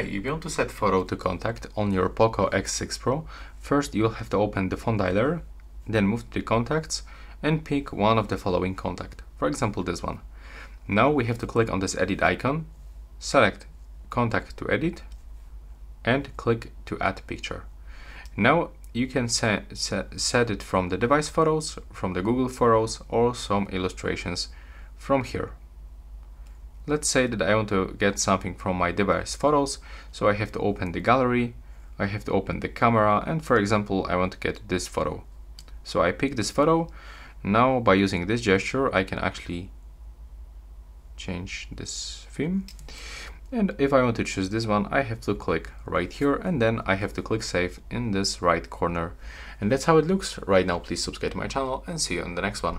Hey, if you want to set photo to contact on your POCO X6 Pro, first you'll have to open the phone dialer, then move to the contacts and pick one of the following contact, for example this one. Now we have to click on this edit icon, select contact to edit and click to add picture. Now you can set it from the device photos, from the Google Photos or some illustrations from here. Let's say that I want to get something from my device photos, so I have to open the gallery, I have to open the camera, and for example I want to get this photo. So I pick this photo. Now by using this gesture I can actually change this theme, and if I want to choose this one I have to click right here and then I have to click save in this right corner. And that's how it looks right now. Please subscribe to my channel and see you in the next one.